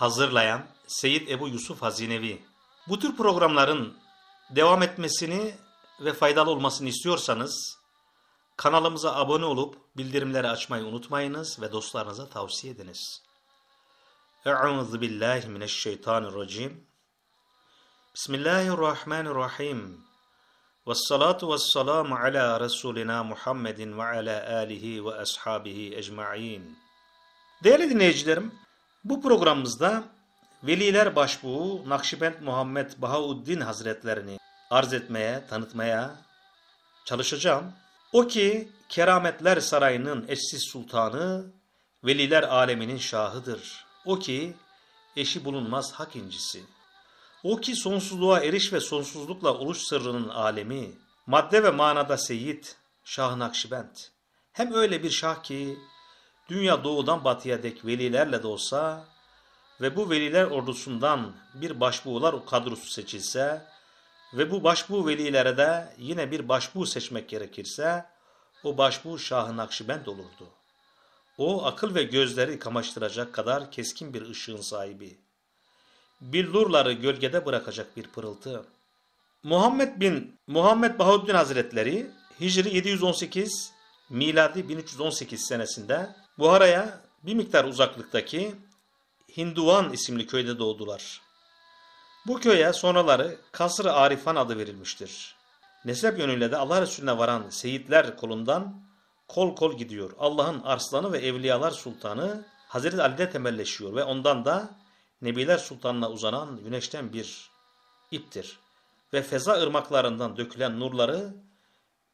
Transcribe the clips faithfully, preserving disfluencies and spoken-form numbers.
Hazırlayan Seyyid Ebu Yusuf Hazinevi. Bu tür programların devam etmesini ve faydalı olmasını istiyorsanız kanalımıza abone olup bildirimleri açmayı unutmayınız ve dostlarınıza tavsiye ediniz. Euzubillahimineşşeytanirracim. Bismillahirrahmanirrahim. Vessalatu vesselamu ala Resulina Muhammedin ve ala alihi ve ashabihi ecma'in. Değerli dinleyicilerim, bu programımızda Veliler Başbuğu Nakşibend Muhammed Bahauddin Hazretlerini arz etmeye, tanıtmaya çalışacağım. O ki Kerametler Sarayı'nın eşsiz sultanı, veliler aleminin şahıdır. O ki eşi bulunmaz hak incisi. O ki sonsuzluğa eriş ve sonsuzlukla oluş sırrının alemi, madde ve manada Seyyid, Şah-ı Nakşibend. Hem öyle bir şah ki, dünya doğudan batıya dek velilerle de olsa ve bu veliler ordusundan bir başbuğlar kadrosu seçilse ve bu başbuğ velilere de yine bir başbuğ seçmek gerekirse, o başbuğ Şah-ı Nakşibend olurdu. O akıl ve gözleri kamaştıracak kadar keskin bir ışığın sahibi. Billurları gölgede bırakacak bir pırıltı. Muhammed bin Muhammed Bahauddin Hazretleri Hicri yedi yüz on sekiz, miladi bin üç yüz on sekiz senesinde Buhara'ya bir miktar uzaklıktaki Hinduan isimli köyde doğdular. Bu köye sonraları Kasr-ı Arifan adı verilmiştir. Nesep yönüyle de Allah Resulüne varan Seyitler kolundan kol kol gidiyor. Allah'ın arslanı ve evliyalar sultanı Hazreti Ali'de temelleşiyor ve ondan da Nebiler Sultanı'na uzanan güneşten bir iptir ve feza ırmaklarından dökülen nurları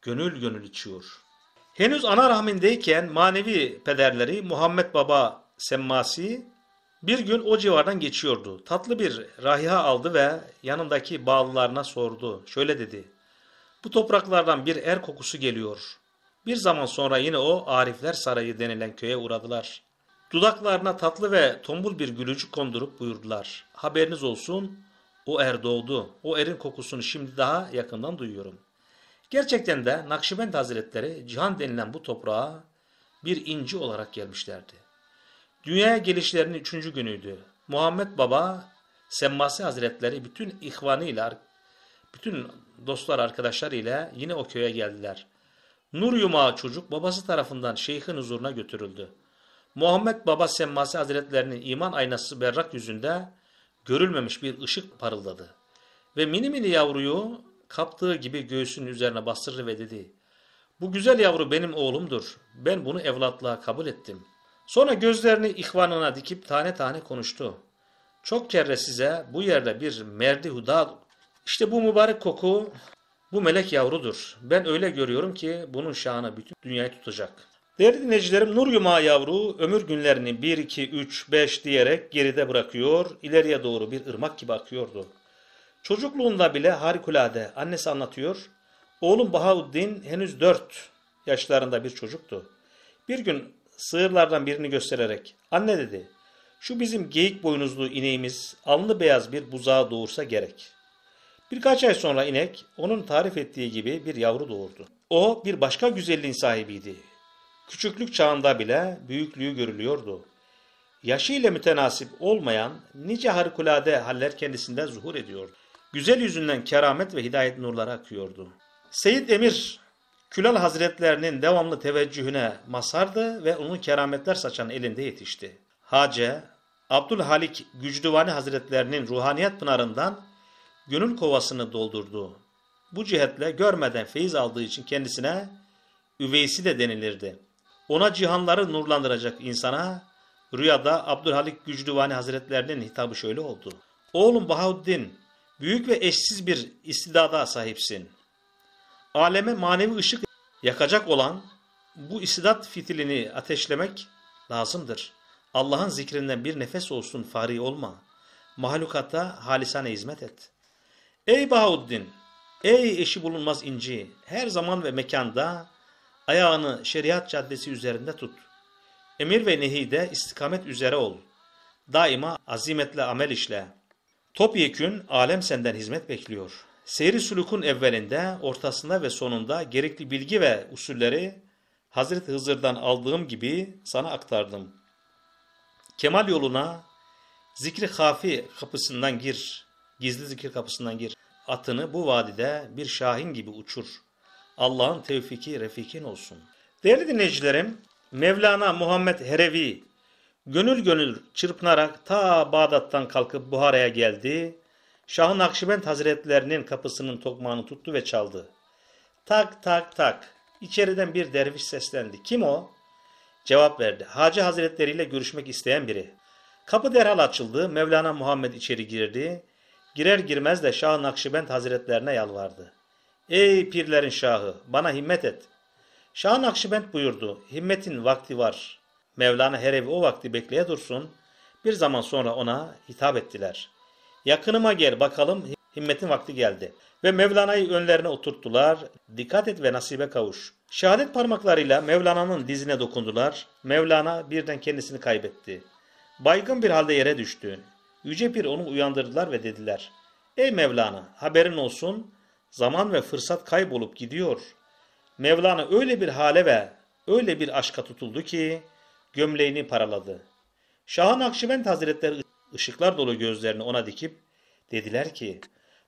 gönül gönül içiyor. Henüz ana rahmindeyken manevi pederleri Muhammed Baba Semmasi bir gün o civardan geçiyordu. Tatlı bir rahiha aldı ve yanındaki bağlılarına sordu. Şöyle dedi: bu topraklardan bir er kokusu geliyor. Bir zaman sonra yine o Arifler Sarayı denilen köye uğradılar. Dudaklarına tatlı ve tombul bir gülücük kondurup buyurdular: haberiniz olsun, o er doğdu. O erin kokusunu şimdi daha yakından duyuyorum. Gerçekten de Nakşibend Hazretleri cihan denilen bu toprağa bir inci olarak gelmişlerdi. Dünyaya gelişlerinin üçüncü günüydü. Muhammed Baba Semmasi Hazretleri bütün ihvanıyla, bütün dostlar arkadaşlarıyla yine o köye geldiler. Nur yumağı çocuk babası tarafından şeyhin huzuruna götürüldü. Muhammed Baba Semmasi Hazretlerinin iman aynası berrak yüzünde görülmemiş bir ışık parıldadı. Ve mini mini yavruyu kaptığı gibi göğsünün üzerine bastırdı ve dedi: bu güzel yavru benim oğlumdur. Ben bunu evlatlığa kabul ettim. Sonra gözlerini ihvanına dikip tane tane konuştu. Çok kere size bu yerde bir merdi huda, işte bu mübarek koku bu melek yavrudur. Ben öyle görüyorum ki bunun şanı bütün dünyayı tutacak. Değerli dinleyicilerim, nur yumağı yavru ömür günlerini bir, iki, üç, beş diyerek geride bırakıyor, ileriye doğru bir ırmak gibi akıyordu. Çocukluğunda bile harikulade, annesi anlatıyor, oğlum Bahauddin henüz dört yaşlarında bir çocuktu. Bir gün sığırlardan birini göstererek, anne dedi, şu bizim geyik boynuzlu ineğimiz alnı beyaz bir buzağı doğursa gerek. Birkaç ay sonra inek onun tarif ettiği gibi bir yavru doğurdu. O bir başka güzelliğin sahibiydi. Küçüklük çağında bile büyüklüğü görülüyordu. Yaşıyla mütenasip olmayan nice harikulade haller kendisinde zuhur ediyordu. Güzel yüzünden keramet ve hidayet nurları akıyordu. Seyyid Emir Külal Hazretlerinin devamlı teveccühüne mazhardı ve onun kerametler saçan elinde yetişti. Hacı, Abdülhalik Gücdüvani Hazretlerinin ruhaniyet pınarından gönül kovasını doldurdu. Bu cihetle görmeden feyiz aldığı için kendisine üveysi de denilirdi. Ona cihanları nurlandıracak insana rüyada Abdülhalik Gücdüvani Hazretlerinin hitabı şöyle oldu: oğlum Bahauddin, büyük ve eşsiz bir istidada sahipsin. Aleme manevi ışık yakacak olan bu istidat fitilini ateşlemek lazımdır. Allah'ın zikrinden bir nefes olsun fari olma. Mahlukata halisane hizmet et. Ey Bahauddin, ey eşi bulunmaz inci, her zaman ve mekanda ayağını şeriat caddesi üzerinde tut. Emir ve nehide istikamet üzere ol. Daima azimetle amel işle. Topyekün alem senden hizmet bekliyor. Seyri sülükün evvelinde, ortasında ve sonunda gerekli bilgi ve usulleri Hazreti Hızır'dan aldığım gibi sana aktardım. Kemal yoluna, Zikri hafi kapısından gir, gizli zikir kapısından gir. Atını bu vadide bir şahin gibi uçur. Allah'ın tevfiki refikin olsun. Değerli dinleyicilerim, Mevlana Muhammed Herevi gönül gönül çırpınarak ta Bağdat'tan kalkıp Buhara'ya geldi. Şah-ı Nakşibend Hazretlerinin kapısının tokmağını tuttu ve çaldı. Tak tak tak. İçeriden bir derviş seslendi. Kim o? Cevap verdi. Hacı Hazretleri ile görüşmek isteyen biri. Kapı derhal açıldı. Mevlana Muhammed içeri girdi. Girer girmez de Şah-ı Nakşibend Hazretlerine yalvardı. Ey pirlerin şahı, bana himmet et. Şah-ı Nakşibend buyurdu. Himmetin vakti var. Mevlana Herevi o vakti bekleye dursun. Bir zaman sonra ona hitap ettiler. Yakınıma gel bakalım, himmetin vakti geldi. Ve Mevlana'yı önlerine oturttular. Dikkat et ve nasibe kavuş. Şehadet parmaklarıyla Mevlana'nın dizine dokundular. Mevlana birden kendisini kaybetti. Baygın bir halde yere düştü. Yüce Pir onu uyandırdılar ve dediler. Ey Mevlana, haberin olsun, zaman ve fırsat kaybolup gidiyor. Mevlana öyle bir hale ve öyle bir aşka tutuldu ki gömleğini paraladı. Şah-ı Nakşibend Hazretleri ışıklar dolu gözlerini ona dikip dediler ki,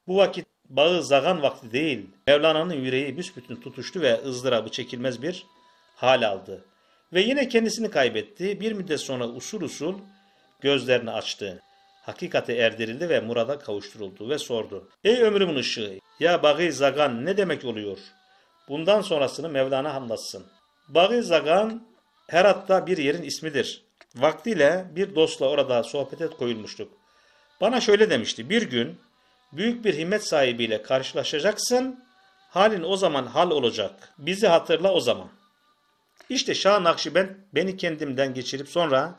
bu vakit Bağı Zagan vakti değil. Mevlana'nın yüreği büsbütün tutuştu ve ızdırabı çekilmez bir hal aldı. Ve yine kendisini kaybetti. Bir müddet sonra usul usul gözlerini açtı. Hakikate erdirildi ve murada kavuşturuldu ve sordu. Ey ömrümün ışığı, ya Bağı Zagan ne demek oluyor? Bundan sonrasını Mevlana anlatsın. Bağı Zagan Herat'ta bir yerin ismidir. Vaktiyle bir dostla orada sohbete koyulmuştuk. Bana şöyle demişti. Bir gün büyük bir himmet sahibiyle karşılaşacaksın. Halin o zaman hal olacak. Bizi hatırla o zaman. İşte Şah-ı Nakşibend beni kendimden geçirip sonra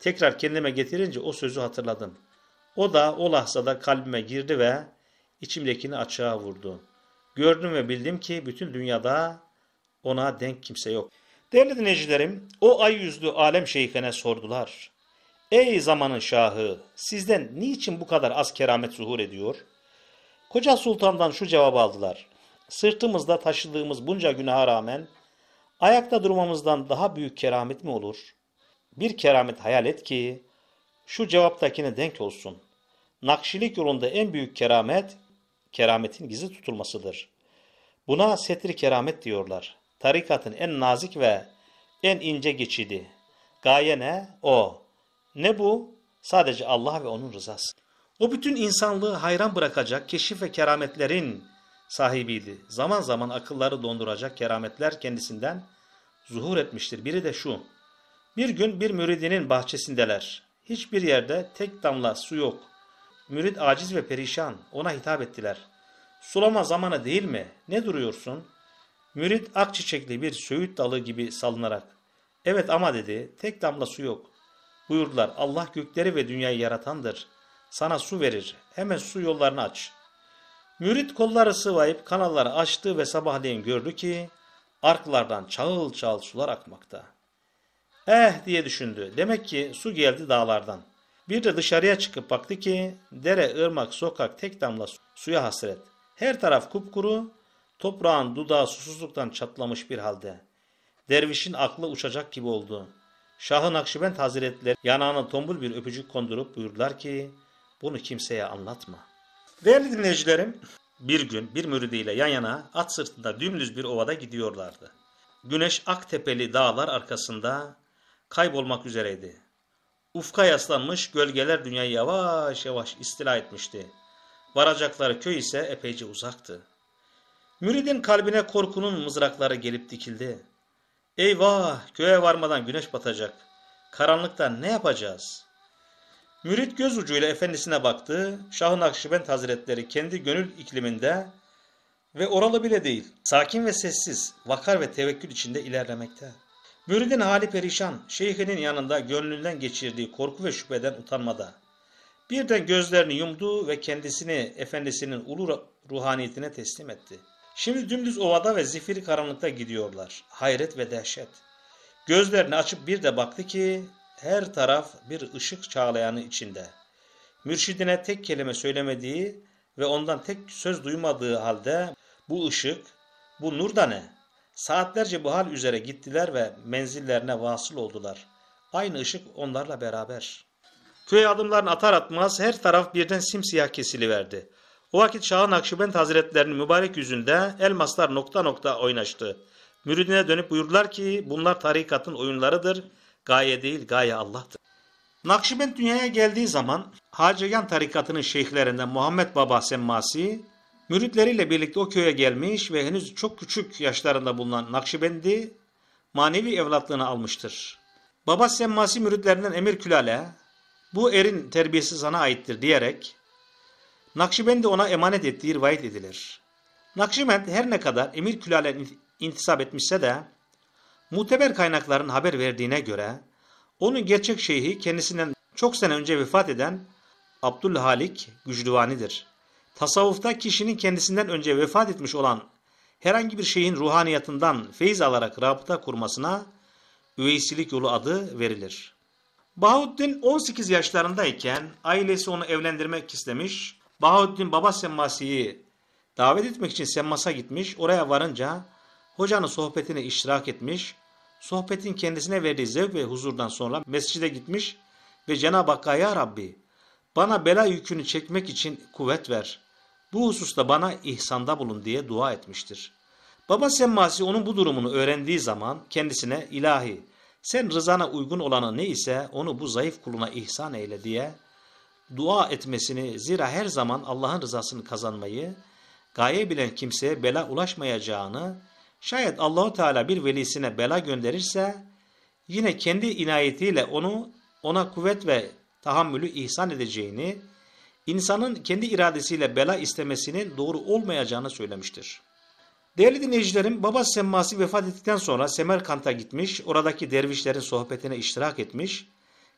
tekrar kendime getirince o sözü hatırladım. O da o lahzada kalbime girdi ve içimdekini açığa vurdu. Gördüm ve bildim ki bütün dünyada ona denk kimse yok. Değerli dinleyicilerim, o ay yüzlü alem şeyhine sordular. Ey zamanın şahı, sizden niçin bu kadar az keramet zuhur ediyor? Koca sultandan şu cevabı aldılar. Sırtımızda taşıdığımız bunca günaha rağmen ayakta durmamızdan daha büyük keramet mi olur? Bir keramet hayal et ki şu cevaptakine denk olsun. Nakşilik yolunda en büyük keramet, kerametin gizli tutulmasıdır. Buna setri keramet diyorlar. Tarikatın en nazik ve en ince geçidi. Gaye ne? O. Ne bu? Sadece Allah ve onun rızası. O bütün insanlığı hayran bırakacak keşif ve kerametlerin sahibiydi. Zaman zaman akılları donduracak kerametler kendisinden zuhur etmiştir. Biri de şu. Bir gün bir müridinin bahçesindeler. Hiçbir yerde tek damla su yok. Mürid aciz ve perişan. Ona hitap ettiler. Sulama zamanı değil mi? Ne duruyorsun? Mürid ak çiçekli bir söğüt dalı gibi salınarak. Evet ama dedi, tek damla su yok. Buyurdular, Allah gökleri ve dünyayı yaratandır. Sana su verir. Hemen su yollarını aç. Mürid kolları sıvayıp kanalları açtı ve sabahleyin gördü ki arklardan çağıl çağıl sular akmakta. Eh diye düşündü. Demek ki su geldi dağlardan. Bir de dışarıya çıkıp baktı ki dere, ırmak, sokak tek damla suya hasret. Her taraf kupkuru, toprağın dudağı susuzluktan çatlamış bir halde. Dervişin aklı uçacak gibi oldu. Şah-ı Nakşibend Hazretleri yanağına tombul bir öpücük kondurup buyurdular ki bunu kimseye anlatma. Değerli dinleyicilerim, bir gün bir müridiyle yan yana at sırtında dümdüz bir ovada gidiyorlardı. Güneş Aktepeli dağlar arkasında kaybolmak üzereydi. Ufka yaslanmış gölgeler dünyayı yavaş yavaş istila etmişti. Varacakları köy ise epeyce uzaktı. Müridin kalbine korkunun mızrakları gelip dikildi. Eyvah, köye varmadan güneş batacak. Karanlıkta ne yapacağız? Mürid göz ucuyla efendisine baktı. Şah-ı Nakşibend Hazretleri kendi gönül ikliminde ve oralı bile değil, sakin ve sessiz, vakar ve tevekkül içinde ilerlemekte. Müridin hali perişan, şeyhinin yanında gönlünden geçirdiği korku ve şüpheden utanmada. Birden gözlerini yumdu ve kendisini efendisinin ulu ruhaniyetine teslim etti. Şimdi dümdüz ovada ve zifiri karanlıkta gidiyorlar. Hayret ve dehşet. Gözlerini açıp bir de baktı ki her taraf bir ışık çağlayanı içinde. Mürşidine tek kelime söylemediği ve ondan tek söz duymadığı halde bu ışık, bu nur da ne? Saatlerce bu hal üzere gittiler ve menzillerine vasıl oldular. Aynı ışık onlarla beraber. Köye adımlarını atar atmaz her taraf birden simsiyah kesiliverdi. O vakit Şah-ı Nakşibend Hazretlerinin mübarek yüzünde elmaslar nokta nokta oynaştı. Müridine dönüp buyurdular ki bunlar tarikatın oyunlarıdır, gaye değil gaye Allah'tır. Nakşibend dünyaya geldiği zaman Hacıyan tarikatının şeyhlerinden Muhammed Baba Semmasi, müritleriyle birlikte o köye gelmiş ve henüz çok küçük yaşlarında bulunan Nakşibendi manevi evlatlığını almıştır. Baba Semmasi müritlerinden Emir Külal'e bu erin terbiyesi sana aittir diyerek Nakşibendi ona emanet ettiği rivayet edilir. Nakşibend her ne kadar Emir Külal'e intisap etmişse de muteber kaynakların haber verdiğine göre onun gerçek şeyhi kendisinden çok sene önce vefat eden Abdülhalik Gücdüvani'dir. Tasavvufta kişinin kendisinden önce vefat etmiş olan herhangi bir şeyhin ruhaniyatından feyiz alarak rabıta kurmasına üveysilik yolu adı verilir. Bahauddin on sekiz yaşlarındayken ailesi onu evlendirmek istemiş. Bahauddin Baba Semmasi'yi davet etmek için Semmas'a gitmiş. Oraya varınca hocanın sohbetine iştirak etmiş. Sohbetin kendisine verdiği zevk ve huzurdan sonra mescide gitmiş ve Cenab-ı Hakk'a ya Rabbi bana bela yükünü çekmek için kuvvet ver. Bu hususta bana ihsanda bulun diye dua etmiştir. Baba Semmasi onun bu durumunu öğrendiği zaman kendisine ilahi sen rızana uygun olanı neyse onu bu zayıf kuluna ihsan eyle diye dua etmesini zira her zaman Allah'ın rızasını kazanmayı gaye bilen kimseye bela ulaşmayacağını şayet Allahu Teala bir velisine bela gönderirse yine kendi inayetiyle onu ona kuvvet ve tahammülü ihsan edeceğini, insanın kendi iradesiyle bela istemesinin doğru olmayacağını söylemiştir. Değerli dinleyicilerim, Baba Semmasi vefat ettikten sonra Semerkant'a gitmiş, oradaki dervişlerin sohbetine iştirak etmiş,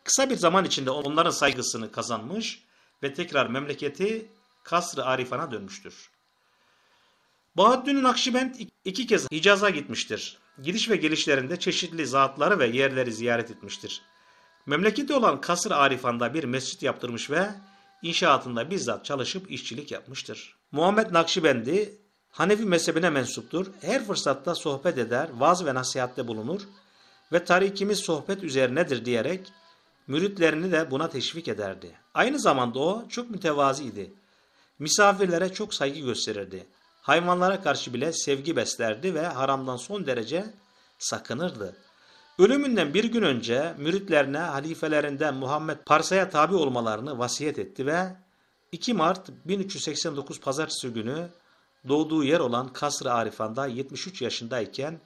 kısa bir zaman içinde onların saygısını kazanmış ve tekrar memleketi Kasr-ı Arifan'a dönmüştür. Bahauddin Nakşibend iki kez Hicaz'a gitmiştir. Gidiş ve gelişlerinde çeşitli zatları ve yerleri ziyaret etmiştir. Memleketi olan Kasr-ı Arifan'da bir mescit yaptırmış ve inşaatında bizzat çalışıp işçilik yapmıştır. Muhammed Nakşibendi, Hanefi mezhebine mensuptur. Her fırsatta sohbet eder, vaaz ve nasihatte bulunur ve tarikimiz sohbet üzerinedir diyerek müritlerini de buna teşvik ederdi. Aynı zamanda o çok mütevazi idi. Misafirlere çok saygı gösterirdi. Hayvanlara karşı bile sevgi beslerdi ve haramdan son derece sakınırdı. Ölümünden bir gün önce müritlerine halifelerinden Muhammed Parsa'ya tabi olmalarını vasiyet etti ve iki Mart bin üç yüz seksen dokuz Pazartesi günü doğduğu yer olan Kasr-ı Arifan'da yetmiş üç yaşındayken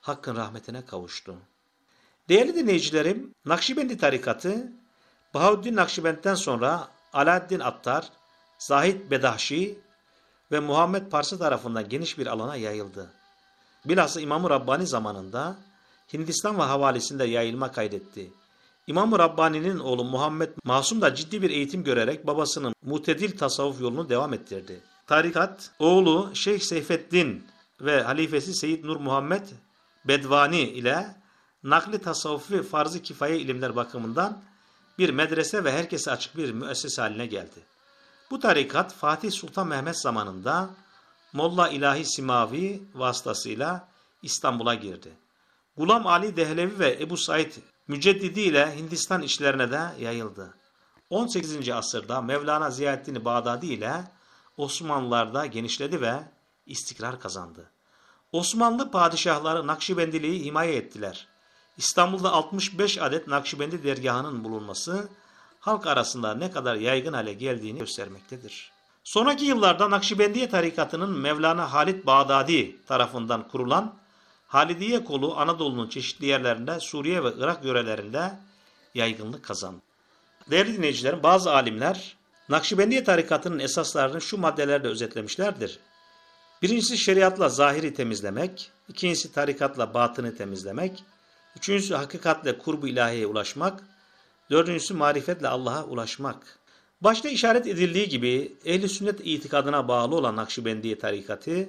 Hakk'ın rahmetine kavuştu. Değerli dinleyicilerim, Nakşibendi tarikatı Bahauddin Nakşibend'den sonra Alaaddin Attar, Zahid Bedahşi ve Muhammed Parsa tarafından geniş bir alana yayıldı. Bilhassa İmam-ı Rabbani zamanında Hindistan ve havalisinde yayılma kaydetti. İmam-ı Rabbani'nin oğlu Muhammed Masum da ciddi bir eğitim görerek babasının mutedil tasavvuf yolunu devam ettirdi. Tarikat, oğlu Şeyh Seyfettin ve halifesi Seyit Nur Muhammed Bedvani ile nakli tasavvuf ve farz-ı kifaye ilimler bakımından bir medrese ve herkese açık bir müessese haline geldi. Bu tarikat Fatih Sultan Mehmet zamanında Molla İlahi Simavi vasıtasıyla İstanbul'a girdi. Gulam Ali Dehlevi ve Ebu Said Müceddidi ile Hindistan içlerine de yayıldı. on sekizinci asırda Mevlana Ziyaeddin Bağdadi ile Osmanlılar'da genişledi ve istikrar kazandı. Osmanlı padişahları Nakşibendiliği himaye ettiler. İstanbul'da altmış beş adet Nakşibendi dergahının bulunması halk arasında ne kadar yaygın hale geldiğini göstermektedir. Sonraki yıllarda Nakşibendiye tarikatının Mevlana Halid Bağdadi tarafından kurulan Halidiye kolu Anadolu'nun çeşitli yerlerinde Suriye ve Irak yörelerinde yaygınlık kazandı. Değerli dinleyicilerim, bazı alimler Nakşibendiye tarikatının esaslarını şu maddelerde özetlemişlerdir. Birincisi şeriatla zahiri temizlemek, ikincisi tarikatla batını temizlemek, üçüncüsü hakikatle kurbu ilahiye ulaşmak, dördüncüsü marifetle Allah'a ulaşmak. Başta işaret edildiği gibi Ehl-i Sünnet itikadına bağlı olan Nakşibendiye tarikatı,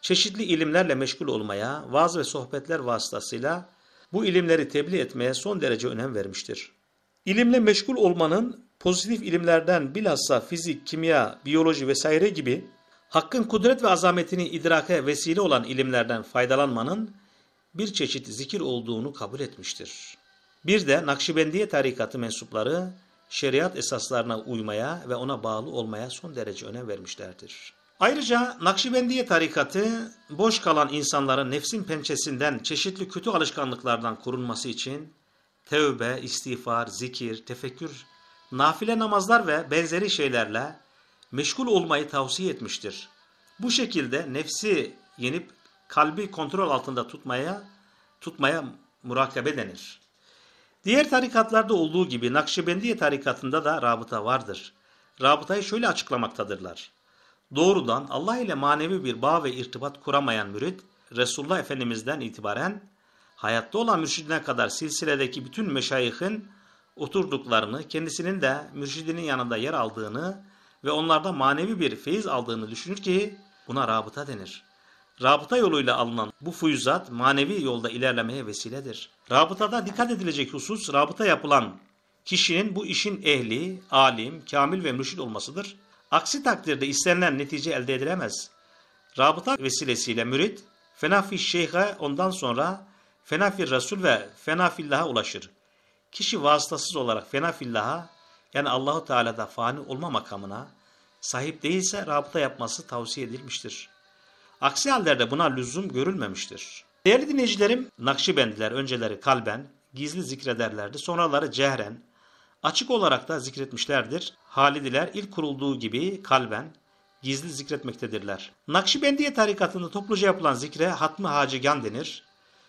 çeşitli ilimlerle meşgul olmaya, vaaz ve sohbetler vasıtasıyla bu ilimleri tebliğ etmeye son derece önem vermiştir. İlimle meşgul olmanın pozitif ilimlerden bilhassa fizik, kimya, biyoloji vesaire gibi Hakk'ın kudret ve azametini idrake vesile olan ilimlerden faydalanmanın bir çeşit zikir olduğunu kabul etmiştir. Bir de Nakşibendiye tarikatı mensupları şeriat esaslarına uymaya ve ona bağlı olmaya son derece önem vermişlerdir. Ayrıca Nakşibendiye tarikatı boş kalan insanların nefsin pençesinden çeşitli kötü alışkanlıklardan korunması için tevbe, istiğfar, zikir, tefekkür, nafile namazlar ve benzeri şeylerle meşgul olmayı tavsiye etmiştir. Bu şekilde nefsi yenip kalbi kontrol altında tutmaya, tutmaya murakabe denir. Diğer tarikatlarda olduğu gibi Nakşibendiye tarikatında da rabıta vardır. Rabıtayı şöyle açıklamaktadırlar. Doğrudan Allah ile manevi bir bağ ve irtibat kuramayan mürid, Resulullah Efendimiz'den itibaren hayatta olan mürşidine kadar silsiledeki bütün meşayihin oturduklarını, kendisinin de mürşidinin yanında yer aldığını ve onlarda manevi bir feyiz aldığını düşünür ki buna rabıta denir. Rabıta yoluyla alınan bu fuyuzat manevi yolda ilerlemeye vesiledir. Rabıtada dikkat edilecek husus rabıta yapılan kişinin bu işin ehli, alim, kamil ve mürşid olmasıdır. Aksi takdirde istenilen netice elde edilemez. Rabıta vesilesiyle mürid, fenafi şeyhe ondan sonra fenafi Resul ve fenafillaha ulaşır. Kişi vasıtasız olarak fenafillaha yani Allahu Teala'da fani olma makamına sahip değilse rabıta yapması tavsiye edilmiştir. Aksi hallerde buna lüzum görülmemiştir. Değerli dinleyicilerim, Nakşibendiler önceleri kalben, gizli zikrederlerdi, sonraları cehren, açık olarak da zikretmişlerdir. Halidiler ilk kurulduğu gibi kalben, gizli zikretmektedirler. Nakşibendiye tarikatında topluca yapılan zikre hatm-ı hacıyan denir.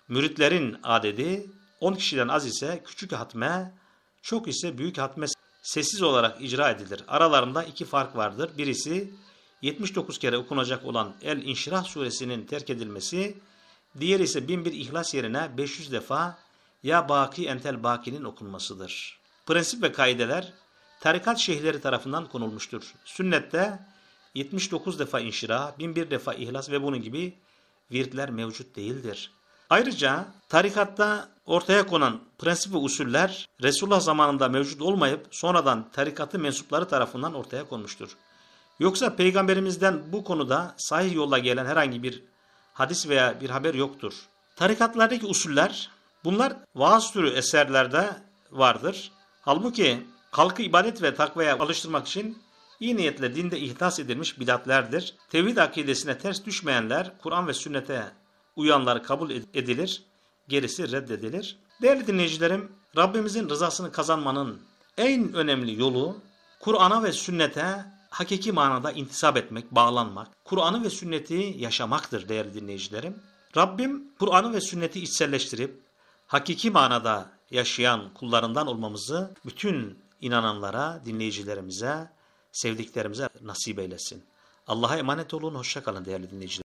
Müritlerin adedi on kişiden az ise küçük hatme, çok ise büyük hatme sessiz olarak icra edilir. Aralarında iki fark vardır. Birisi yetmiş dokuz kere okunacak olan El-İnşirah suresinin terk edilmesi, diğeri ise bin bir İhlas yerine beş yüz defa Ya Baki Entel Baki'nin okunmasıdır. Prensip ve kaideler tarikat şeyhleri tarafından konulmuştur. Sünnette yetmiş dokuz defa inşirah, bin bir defa ihlas ve bunun gibi virtler mevcut değildir. Ayrıca tarikatta ortaya konan prensip ve usuller Resulullah zamanında mevcut olmayıp sonradan tarikatı mensupları tarafından ortaya konmuştur. Yoksa Peygamberimizden bu konuda sahih yolla gelen herhangi bir hadis veya bir haber yoktur. Tarikatlardaki usuller bunlar vaaz türü eserlerde vardır. Halbuki halkı ibadet ve takvaya alıştırmak için iyi niyetle dinde ihdas edilmiş bidatlerdir. Tevhid akidesine ters düşmeyenler, Kur'an ve sünnete uyanlar kabul edilir, gerisi reddedilir. Değerli dinleyicilerim, Rabbimizin rızasını kazanmanın en önemli yolu Kur'an'a ve sünnete hakiki manada intisap etmek, bağlanmak, Kur'an'ı ve sünneti yaşamaktır değerli dinleyicilerim. Rabbim Kur'an'ı ve sünneti içselleştirip hakiki manada yaşayan kullarından olmamızı bütün inananlara, dinleyicilerimize, sevdiklerimize nasip eylesin. Allah'a emanet olun, hoşça kalın değerli dinleyiciler.